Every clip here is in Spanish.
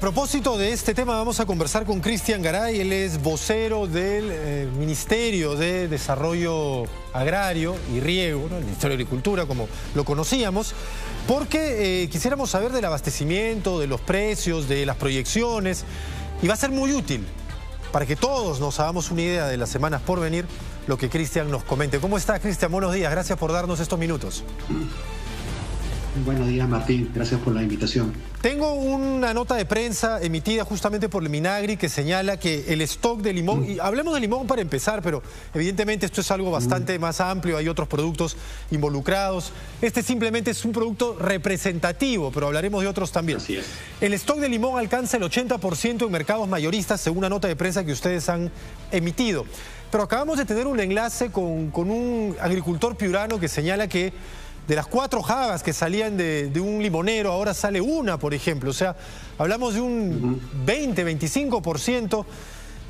A propósito de este tema vamos a conversar con Cristian Garay. Él es vocero del Ministerio de Desarrollo Agrario y Riego, ¿no? El Ministerio de Agricultura, como lo conocíamos, porque quisiéramos saber del abastecimiento, de los precios, de las proyecciones, y va a ser muy útil para que todos nos hagamos una idea de las semanas por venir, lo que Cristian nos comente. ¿Cómo está, Cristian? Buenos días, gracias por darnos estos minutos. Buenos días, Martín, gracias por la invitación. Tengo una nota de prensa emitida justamente por el Minagri que señala que el stock de limón, y hablemos de limón para empezar, pero evidentemente esto es algo bastante más amplio, hay otros productos involucrados. Este simplemente es un producto representativo, pero hablaremos de otros también. Así es. El stock de limón alcanza el 80% en mercados mayoristas, según una nota de prensa que ustedes han emitido. Pero acabamos de tener un enlace con un agricultor piurano que señala que de las 4 jabas que salían de un limonero, ahora sale una, por ejemplo. O sea, hablamos de un 20-25%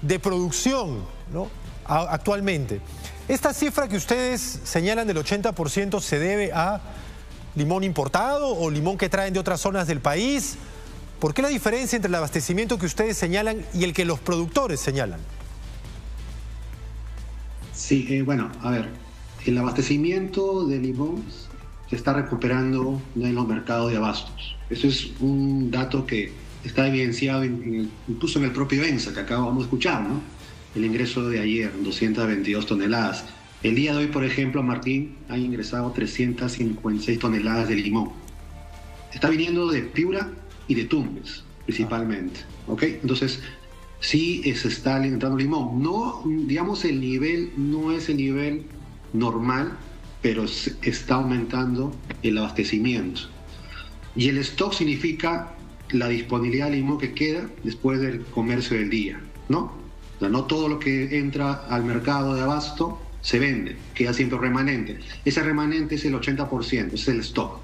de producción, ¿no?, actualmente. ¿Esta cifra que ustedes señalan del 80% se debe a limón importado o limón que traen de otras zonas del país? ¿Por qué la diferencia entre el abastecimiento que ustedes señalan y el que los productores señalan? Sí, bueno, a ver, el abastecimiento de limón se está recuperando en los mercados de abastos. Eso es un dato que está evidenciado incluso en el propio ENSA, que acabamos de escuchar, ¿no? El ingreso de ayer, 222 toneladas. El día de hoy, por ejemplo, Martín, ha ingresado 356 toneladas de limón. Está viniendo de Piura y de Tumbes, principalmente. ¿Ok? Entonces, sí se está alimentando limón. No, digamos, el nivel no es el nivel normal, pero está aumentando el abastecimiento. Y el stock significa la disponibilidad de limón que queda después del comercio del día, ¿no? O sea, no todo lo que entra al mercado de abasto se vende, queda siempre remanente. Ese remanente es el 80%, es el stock.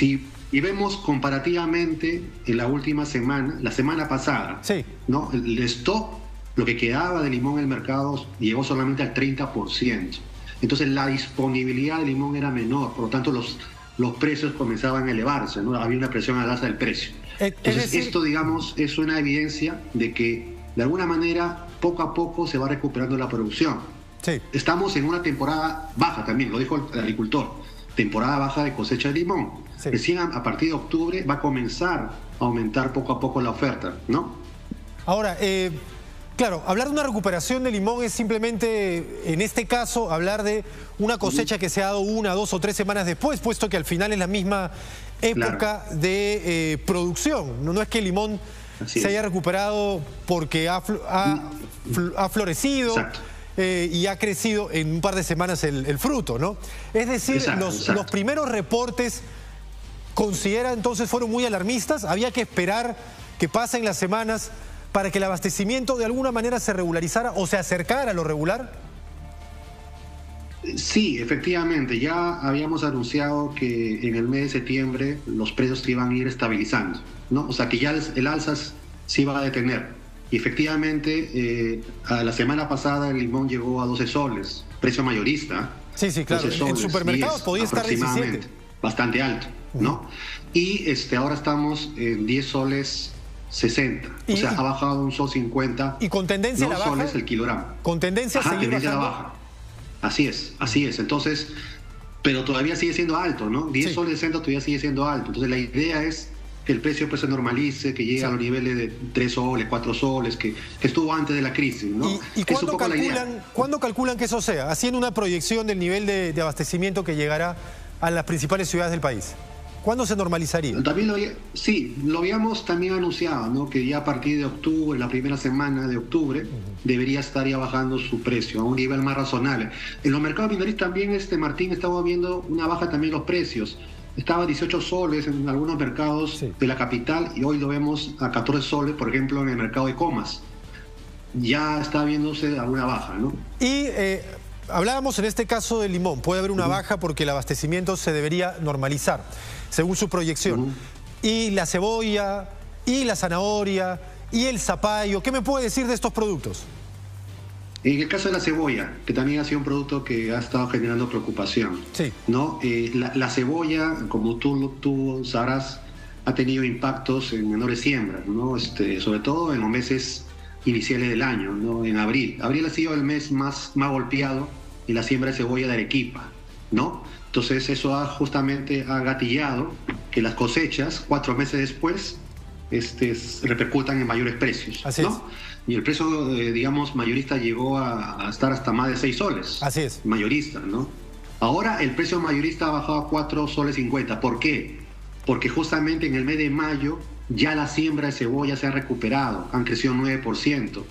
Y vemos comparativamente en la última semana, la semana pasada, ¿no? El stock, lo que quedaba de limón en el mercado, llegó solamente al 30%. Entonces la disponibilidad de limón era menor, por lo tanto los precios comenzaban a elevarse, ¿no? Había una presión al alza del precio. Entonces esto, digamos, es una evidencia de que de alguna manera poco a poco se va recuperando la producción. Estamos en una temporada baja también, lo dijo el agricultor, temporada baja de cosecha de limón. Recién a partir de octubre va a comenzar a aumentar poco a poco la oferta, ¿no? Ahora, claro, hablar de una recuperación de limón es simplemente, en este caso, hablar de una cosecha que se ha dado 1, 2 o 3 semanas después, puesto que al final es la misma época de producción. No es que el limón se haya recuperado porque ha florecido y ha crecido en un par de semanas el fruto, ¿no? Es decir, los primeros reportes, considera entonces, fueron muy alarmistas. Había que esperar que pasen las semanas para que el abastecimiento de alguna manera se regularizara o se acercara a lo regular? Sí, efectivamente. Ya habíamos anunciado que en el mes de septiembre los precios se iban a ir estabilizando, ¿no? O sea, que ya el alza se iba a detener. Y efectivamente, a la semana pasada el limón llegó a 12 soles, precio mayorista. Sí, claro. En supermercados podía estar 17. Bastante alto, ¿no? Y ahora estamos en 10 soles 60, o sea, ha bajado un sol 50. ¿Y con tendencia a la baja? Soles el kilogramo. ¿Con tendencia a seguir bajando? La baja. Así es. Entonces, pero todavía sigue siendo alto, ¿no? 10 soles 60 todavía sigue siendo alto. Entonces, la idea es que el precio se normalice, que llegue a los niveles de 3 soles, 4 soles, que estuvo antes de la crisis, ¿no? ¿Y cuándo calculan que eso sea? Haciendo una proyección del nivel de abastecimiento que llegará a las principales ciudades del país. ¿Cuándo se normalizaría? También lo habíamos también anunciado, ¿no? Que ya a partir de octubre, la primera semana de octubre, debería estar ya bajando su precio a un nivel más razonable. En los mercados minoristas también, Martín, estaba viendo una baja también los precios. Estaba 18 soles en algunos mercados de la capital y hoy lo vemos a 14 soles, por ejemplo, en el mercado de Comas. Ya está viéndose alguna baja, ¿no? Y hablábamos en este caso del limón. Puede haber una baja porque el abastecimiento se debería normalizar, según su proyección. Y la cebolla, y la zanahoria, y el zapallo. ¿Qué me puede decir de estos productos? En el caso de la cebolla, que también ha sido un producto que ha estado generando preocupación, ¿no? La cebolla, como tú sabrás, ha tenido impactos en menores siembras, ¿no? Sobre todo en los meses iniciales del año, ¿no? En abril. Abril ha sido el mes más golpeado en la siembra de cebolla de Arequipa, ¿no? Entonces eso justamente ha gatillado que las cosechas, 4 meses después, repercutan en mayores precios. Así ¿no? es. Y el precio, digamos, mayorista llegó a estar hasta más de 6 soles. Así es. Mayorista, ¿no? Ahora el precio mayorista ha bajado a 4,50 soles. ¿Por qué? Porque justamente en el mes de mayo ya la siembra de cebolla se ha recuperado, han crecido 9%.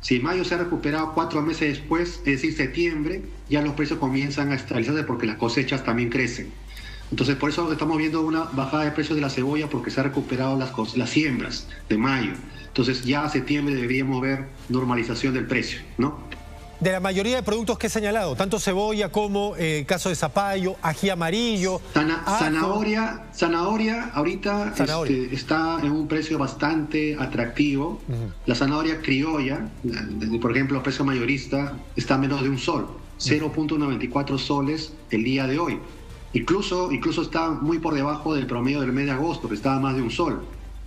Si mayo se ha recuperado 4 meses después, es decir, septiembre, ya los precios comienzan a estabilizarse porque las cosechas también crecen. Entonces, por eso estamos viendo una bajada de precios de la cebolla porque se han recuperado las siembras de mayo. Entonces, ya a septiembre deberíamos ver normalización del precio, ¿no? De la mayoría de productos que he señalado, tanto cebolla como caso de zapallo, ají amarillo, zanahoria ahorita zanahoria. Está en un precio bastante atractivo. Uh-huh. La zanahoria criolla, por ejemplo, el precio mayorista está a menos de 1 sol, 0.94 soles el día de hoy. Incluso está muy por debajo del promedio del mes de agosto, que estaba más de 1 sol.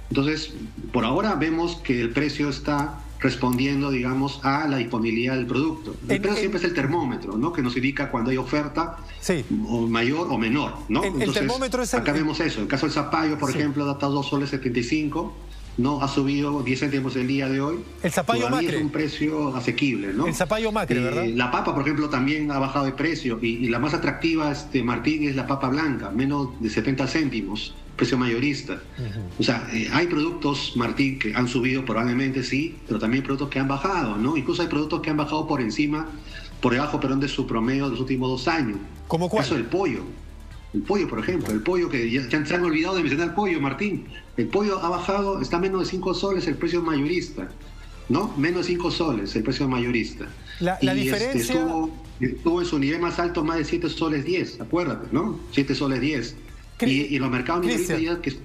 Entonces, por ahora vemos que el precio está respondiendo, digamos, a la disponibilidad del producto. El precio siempre es el termómetro, ¿no? Que nos indica cuando hay oferta, sí, o mayor o menor, ¿no? Entonces, el termómetro es el... Acá vemos eso. El caso del zapallo, por sí. ejemplo, da hasta 2,75 soles. No ha subido 10 céntimos el día de hoy. El zapallo macre es un precio asequible, ¿no? El zapallo macre, ¿verdad? La papa, por ejemplo, también ha bajado de precio. Y la más atractiva, Martín, es la papa blanca, menos de 70 céntimos, precio mayorista. Uh-huh. O sea, hay productos, Martín, que han subido probablemente, sí, pero también productos que han bajado, ¿no? Incluso hay productos que han bajado por debajo, de su promedio de los últimos 2 años. ¿Cómo cuál? El caso del pollo. El pollo, por ejemplo, el pollo que ya se han olvidado de mencionar el pollo, Martín. El pollo ha bajado, está a menos de 5 soles el precio mayorista, ¿no? Menos de 5 soles el precio mayorista. La diferencia... estuvo en su nivel más alto más de 7 soles 10, acuérdate, ¿no? 7 soles 10. Y en los mercados minoristas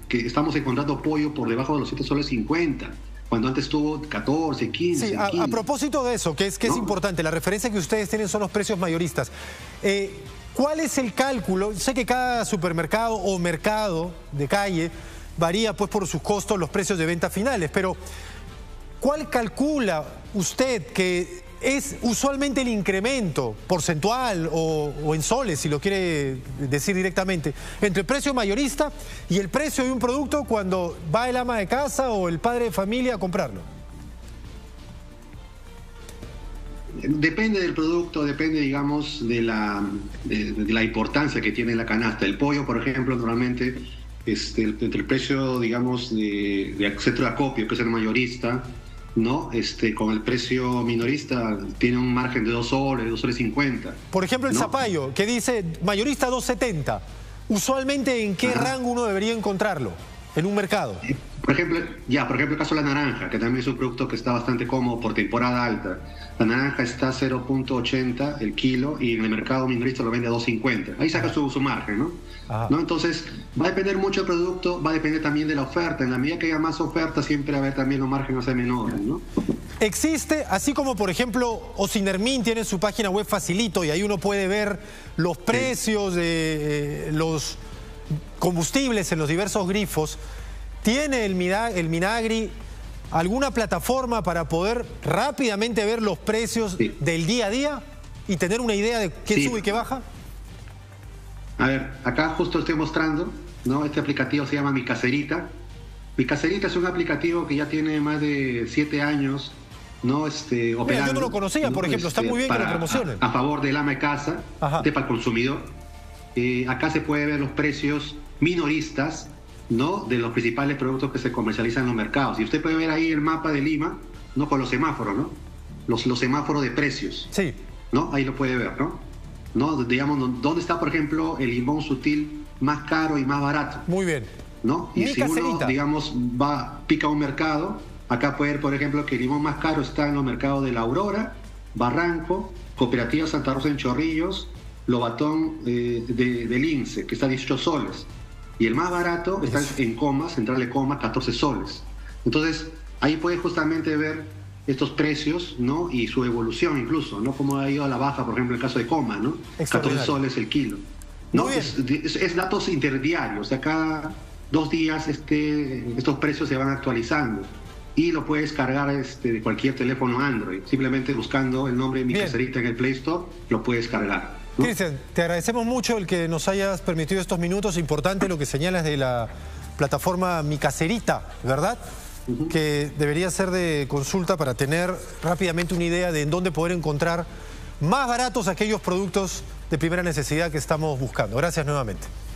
que estamos encontrando pollo por debajo de los 7 soles 50. Cuando antes estuvo 14, 15... Sí, a propósito de eso, que es importante, la referencia que ustedes tienen son los precios mayoristas. ¿Cuál es el cálculo? Sé que cada supermercado o mercado de calle varía pues por sus costos los precios de venta finales, pero ¿cuál calcula usted que es usualmente el incremento porcentual o en soles, si lo quiere decir directamente, entre el precio mayorista y el precio de un producto cuando va el ama de casa o el padre de familia a comprarlo? Depende del producto, depende, digamos, de la importancia que tiene la canasta. El pollo, por ejemplo, normalmente entre el precio, digamos, de centro de acopio, que es el mayorista, ¿no? Con el precio minorista tiene un margen de 2 soles, 2,50 soles. Por ejemplo, el zapallo, que dice mayorista 2,70. ¿Usualmente en qué rango uno debería encontrarlo en un mercado? Por ejemplo, el caso de la naranja, que también es un producto que está bastante cómodo por temporada alta. La naranja está a 0.80 el kilo y en el mercado minorista lo vende a 2.50. Ahí saca su margen, ¿no? ¿no? Entonces, va a depender mucho del producto, va a depender también de la oferta. En la medida que haya más oferta, siempre va a haber también los márgenes menores, ¿no? Existe, así como por ejemplo Osinermín tiene su página web facilito y ahí uno puede ver los precios de los combustibles en los diversos grifos. ¿Tiene el Minagri alguna plataforma para poder rápidamente ver los precios del día a día y tener una idea de qué sube y qué baja? A ver, acá justo estoy mostrando, ¿no? Este aplicativo se llama Mi Caserita. Mi Caserita es un aplicativo que ya tiene más de 7 años, ¿no? Operando. Mira, yo no lo conocía, por ejemplo, está muy bien que lo promocionen. A favor del ama de casa, para el consumidor. Acá se puede ver los precios minoristas, ¿no? De los principales productos que se comercializan en los mercados. Y usted puede ver ahí el mapa de Lima, ¿no? Con los semáforos, ¿no? Los semáforos de precios. Sí. ¿No? Ahí lo puede ver, ¿no? Digamos, ¿dónde está, por ejemplo, el limón sutil más caro y más barato? Muy bien. ¿No? Y si uno, digamos, pica un mercado, acá puede ver, por ejemplo, que el limón más caro está en los mercados de la Aurora, Barranco, Cooperativa Santa Rosa en Chorrillos, Lobatón de Lince, que está a 18 soles. Y el más barato está en Comas, Central de Comas, 14 soles. Entonces, ahí puedes justamente ver estos precios, ¿no? Y su evolución incluso, ¿no? Como ha ido a la baja, por ejemplo, en el caso de Comas, ¿no? 14 soles el kilo. ¿No? Es datos interdiarios. O sea, cada 2 días estos precios se van actualizando y lo puedes cargar de cualquier teléfono Android, simplemente buscando el nombre de Mi Caserita en el Play Store, lo puedes cargar, ¿no? Cristian, te agradecemos mucho el que nos hayas permitido estos minutos. Importante lo que señalas de la plataforma Mi Caserita, ¿verdad? Que debería ser de consulta para tener rápidamente una idea de en dónde poder encontrar más baratos aquellos productos de primera necesidad que estamos buscando. Gracias nuevamente.